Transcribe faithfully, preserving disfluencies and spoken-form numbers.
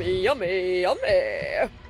yummy, yummy, yummy.